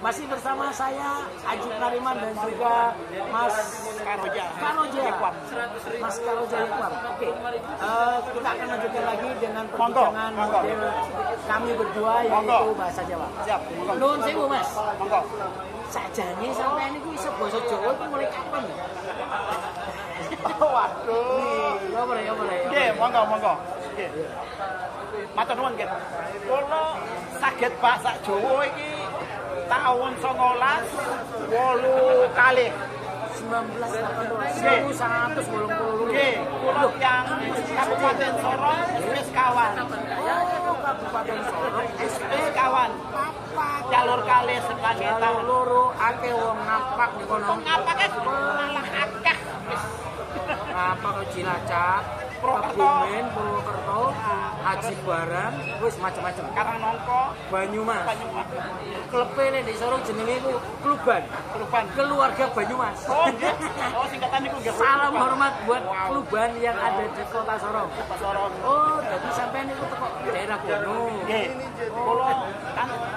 Masih bersama saya Ajuk Nariman dan juga Mas Karoja. Mas Karoja. Oke. Kita akan lanjutkan lagi dengan perbincangan kami berdua yaitu bahasa Jawa. Siap. Nuwun sewu, Mas. Monggo. Sajane sampean niku iso basa Jawa iki mulai kapan? Waduh. Ya boleh. Nggih, monggo. Nggih. Matur nuwun, Kek. Kula saged bahasa Jawa iki tahun 1980 yang Kabupaten Sorong wis kawan jalur kali sebagai tahun loro akeh wong ngapak kono ngapake malah akeh wis ngapak Cilacap Kebumen, Purwokerto, Haji Barang, wis macam-macam. Karangnongko, Banyumas. Klepene di Sorong jenenge iku Kluban. Keluarga Banyumas. Oh, nggih. Oh, singkatan niku nggih. Salam hormat buat Kluban yang ada di Kota Sorong. Oh, dadi sampean niku teko daerah kono. Nggih. Kula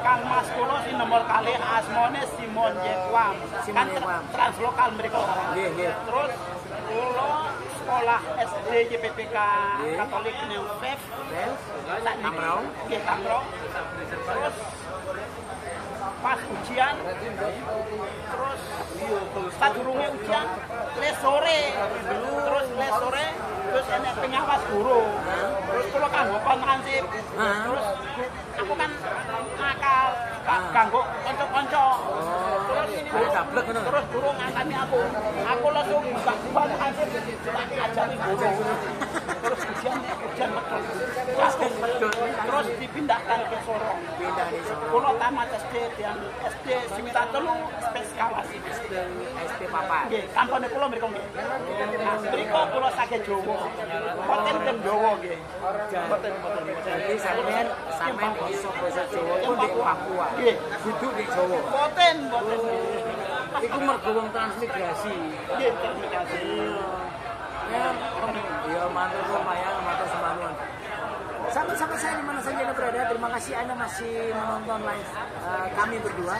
Kang Mas kula sing nomor 2 asmane Simon Yakwen. Kan translokal mriku. Nggih. Terus kula sekolah SD YPTK Katolik New Faith Tambrauw terus pas ujian terus sadurunge ujian les sore terus enek pengawas guru terus kula kanggo kontransip terus aku kan nakal kanggo kanca-kanca terus guru ngangkati aku langsung buka hansip ajari guru terus ujian medhot terus dipindahkan ke Sorong kula tamat SD Simita Telu spesifikasi SD Papua nggih kampane kula mriku nggih mriku kula saged Jawa boten Jawa nggih boten jadi sampean iso basa Jawa pun di Papua nggih duduk di Jawa boten iku mergo wong transmigrasi nggih transmigrasi ya matur lumayan matur semaluan. Sampai saya di mana saja Anda berada, terima kasih Anda masih menonton live kami berdua.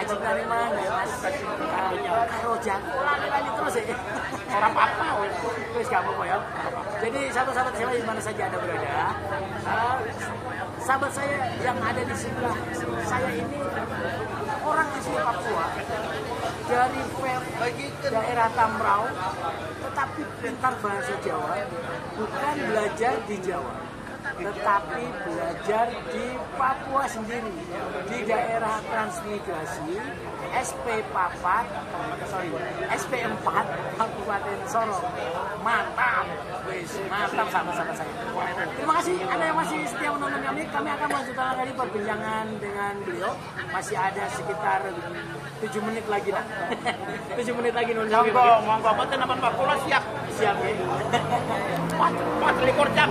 Ajuk Nariman dan Mas Karoja. Lanjut terus ya. Orang apa? Terus kamu ya. Jadi sahabat-sahabat saya di mana saja Anda berada. Sahabat saya yang ada di sebelah saya ini orang asli Papua dari daerah Tambrauw, tetapi pintar bahasa Jawa, bukan belajar di Jawa, tetapi belajar di Papua sendiri di daerah transmigrasi SP 4 Kabupaten Sorong. Mantap sama-sama saya. Terima kasih Anda yang masih setia menonton kami akan melanjutkan lagi perbincangan dengan beliau. Masih ada sekitar 7 menit lagi lah. 7 menit lagi nunggu. Monggo boten napa Pak kula siap ya. 4 jam.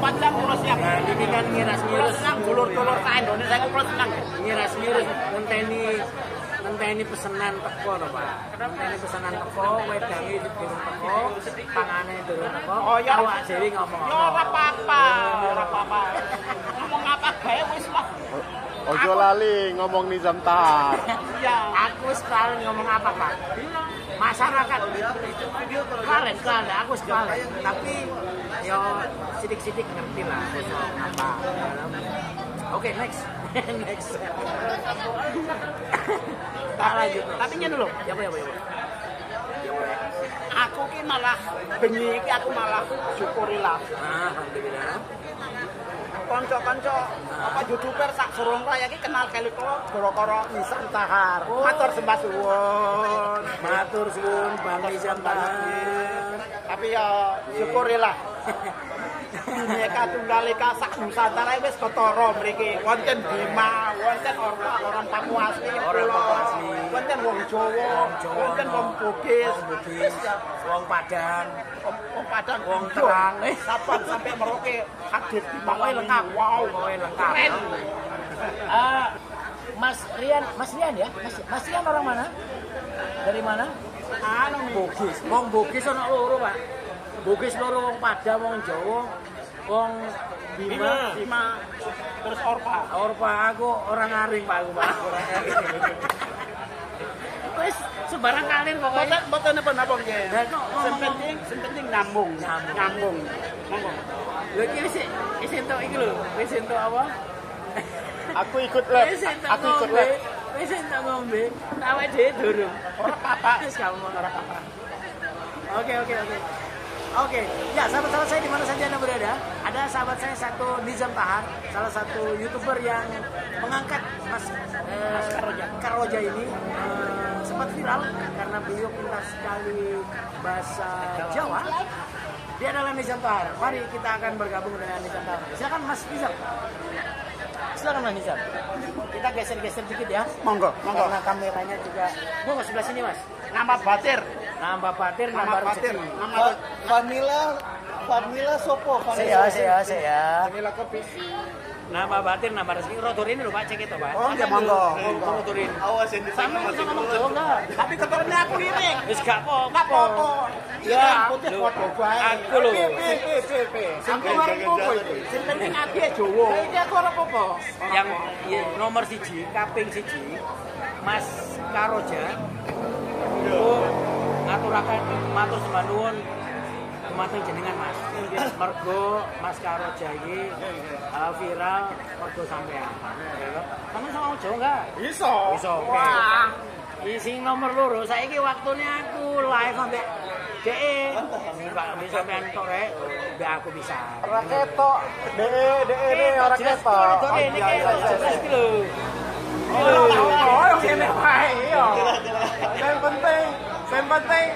4 jam kula siap. Ini kan ngiras-ngiras dulur-dulur ta Indonesia kula senang. Ngiras-ngiras ngenteni pesanan teko to, Pak. Ngenteni pesanan teko, wedange durung teko, pangane durung teko. Awak dhewe ngomong. Ya ora apa-apa. Ngomong apa bae wis lah. Ojo lali ngomong Nizam Tahar. Iya, aku sekarang ngomong apa, Pak? Masyarakat kalian, aku sekali. Tapi yo sidik-sidik ngerti lah apa. Oke, next. Tak lanjut. Tapi nyen dulu. Ya, aku ki malah bengi iki aku malah syukurilah. Alhamdulillah. Kanca-kanca apa youtuber sak Sorong raya iki kenal kali kula gara-gara Nizam Tahar. Matur sembah suwun. Matur suwun Bang Nizam Tahar. Tapi ya syukurilah. Mereka tunggal eka sak Nusantara wis ketara mriki. Wonten Bima, wonten orang Papua asli, wonten wong Jawa, wonten wong Bugis, wong Padang, wong Terang, sampai Merauke hadir dipakai lengkap. Wow, keren. Mas Rian orang mana? Dari mana? Bugis. Wong Bugis ana loro, Pak. Bugis loro wong Padang, wong Jawa, wong Bima. Terus Orpa. Orpa aku orang aring Pak, aku Pak. Orang aring. Wes sebarang kalir pokoknya. Boten apa napa nggih. Sing penting nyambung. Monggo. Lho iki wis entuk iki lho. Wis entuk apa? Aku ikut lek. Aku ikut lek. Wis entuk ngombe. Tak awake dhewe durung. Ora apa-apa. Wis gak ono ora apa-apa. Oke. Oke, ya sahabat-sahabat saya dimana saja Anda berada, ada sahabat saya satu Nizam Tahar, salah satu YouTuber yang mengangkat Mas Karoja ini sempat viral karena beliau pintar sekali bahasa Jawa. Dia adalah Nizam Tahar. Mari kita akan bergabung dengan Nizam Tahar. Silakan Mas Nizam. Silakan Mas Nizam. Kita geser-geser dikit ya. Monggo. Karena kameranya juga. Gua ke sebelah sini Mas. Nambah batir. Vanilla sopo. Saya. Vanilla kopi. Nambah batir, nambah rezeki. Roturin dulu Pak, cek itu Pak. Oh, ya monggo. Roturin. Awas yang disana masih ngomong enggak. Tapi kotornya aku ini. Wis gak apa-apa. Ya, putih foto bae. Aku lho. Aku arep opo iki? Sing penting ati Jawa. Lah iki aku arep opo? Yang nomor 1, kaping 1, Mas Karoja. Ngaturakan matur semanun kematan jenengan Mas mergo Mas Karoja ini viral mergo sampean kamu sama Jawa enggak? iso wah isi nomor loro saiki waktunya aku live sampe DE sampean tok rek mbak aku bisa ora ketok DE ora ketok iki lho oh kene wae yo yang penting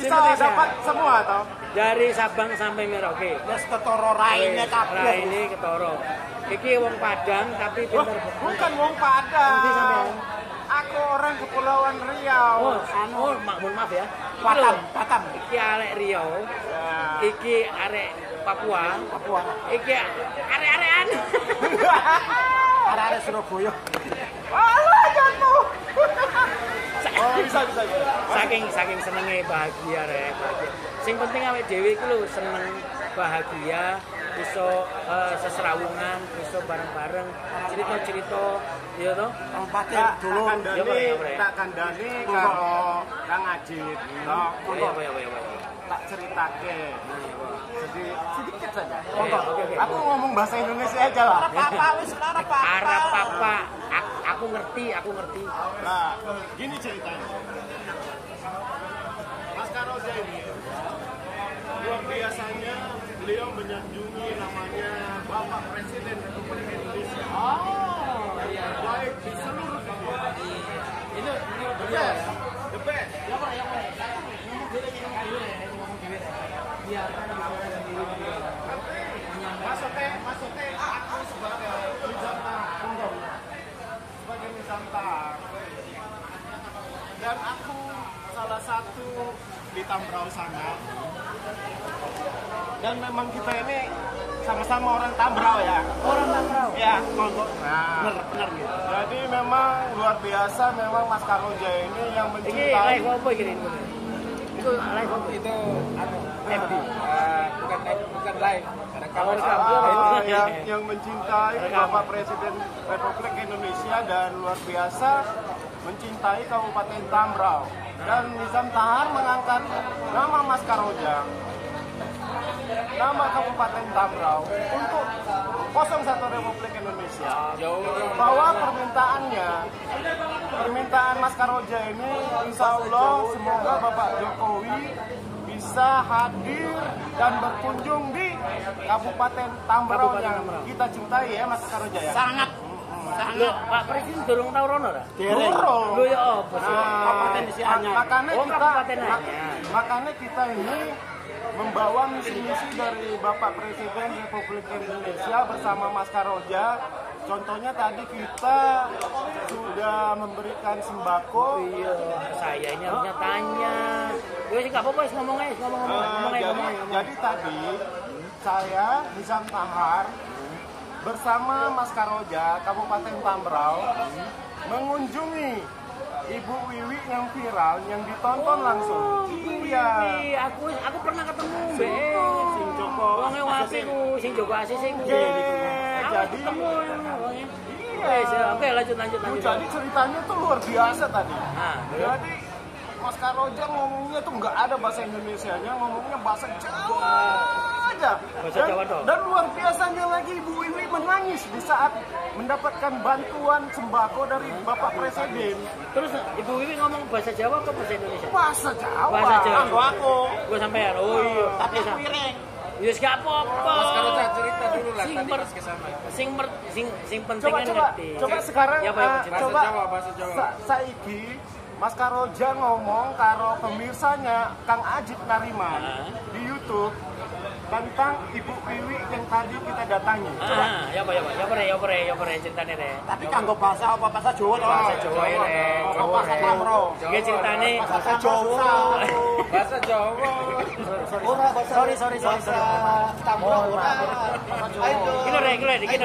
bisa dapat semua toh dari Sabang sampai Merauke. Wes ketoro raine kabeh. Raine ketoro. Iki wong Padang tapi pinter. Bukan wong Padang. Aku orang Kepulauan Riau. Oh, mohon maaf ya. Batam. Iki arek Riau. Iki arek Papua. Iki arek-arekan. Arek-arek Surabaya. Walah jatuh. Oh, bisa. Saking senenge bahagia rek. Sing penting awake dhewe iku lho seneng, bahagia, iso sesrawungan, iso bareng-bareng, cerita-cerita ya to. Wong Patir dulu tak kandhane karo Kang Ajit. Tak ceritake. Sedikit saja. Aku ngomong bahasa Indonesia aja lah. Arep apa? Aku ngerti. Nah, gini ceritanya. Mas Karoja ini, biasanya beliau menyanjungi namanya Bapak Presiden Republik Indonesia. Oh, baik di seluruh dunia. Itu the best. Maksudnya aku sebagai Nizam Tahar dan aku salah satu di Tambrauw sana dan memang kita ini sama-sama orang Tambrauw ya bener gitu. Jadi memang luar biasa memang Mas Karoja ini yang mencintai ini itu MD bukan live yang mencintai Bapak Presiden Republik Indonesia dan luar biasa mencintai Kabupaten Tambrauw dan Nizam Tahar mengangkat nama Mas Karoja, nama Kabupaten Tambrauw untuk 01 Republik Indonesia bahwa permintaan Mas Karoja ini insya Allah semoga Bapak Jokowi bisa hadir dan berkunjung di Kabupaten Tambrauw yang kita cintai ya Mas Karoja ya. Sangat. Pak Presiden durung tau rono ora? Durung. Lho ya apa sih? Kabupaten di Anyar. Makanya kita ini membawa misi-misi dari Bapak Presiden Republik Indonesia bersama Mas Karoja. Contohnya tadi kita sudah memberikan sembako. Iya, sayanya punya tanya. Wes enggak apa-apa wis ngomong aja. Jadi tadi saya Nizam Tahar bersama Mas Karoja Kabupaten Tambrauw mengunjungi Ibu Wiwi yang viral yang ditonton langsung. Iya, aku pernah ketemu Mbak. Sing Joko. Wong e wasik ku, sing Joko asih sing. Oke, lanjut. Jadi ceritanya tuh luar biasa tadi. Nah, jadi Mas Karoja ngomongnya tuh nggak ada bahasa Indonesianya, ngomongnya bahasa Jawa aja. Bahasa Jawa dong. Dan luar biasanya lagi Ibu Wiwi menangis di saat mendapatkan bantuan sembako dari Bapak Presiden. Terus Ibu Wiwi ngomong bahasa Jawa atau bahasa Indonesia? Bahasa Jawa. Bahasa Jawa. Gua sampean. Oh iya. Tapi piring. Yes, gak apa-apa. Mas Karoja cerita dulu lah tadi pas ke sana. Sing penting kan ngerti. Coba sekarang ya, coba bahasa Jawa. Saiki Mas Karoja ngomong karo pemirsanya Kang Ajuk Nariman di YouTube tentang Ibu Wiwi yang tadi kita datangi. Coba. Ya, ceritane deh. Tapi kanggo bahasa apa? Bahasa Jawa toh. Bahasa Jawa rek. Bahasa Tambrauw. Iki ceritane bahasa Jawa. Bahasa Jawa. Sorry. Tambrauw ora. Gini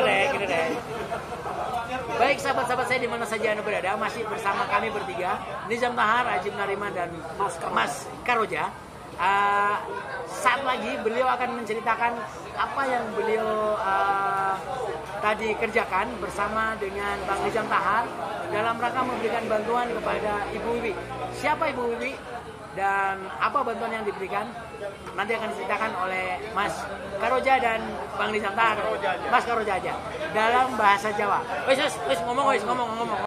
rek. Baik sahabat-sahabat saya di mana saja Anda berada, masih bersama kami bertiga, Nizam Tahar, Ajuk Nariman dan Mas Karoja. Saat lagi beliau akan menceritakan apa yang beliau tadi kerjakan bersama dengan Bang Nizam Tahar dalam rangka memberikan bantuan kepada Ibu Wiwi. Siapa Ibu Wiwi dan apa bantuan yang diberikan? Nanti akan diceritakan oleh Mas Karoja dan Bang Nizam Tahar. Mas Karoja aja. Dalam bahasa Jawa. Wis ngomong.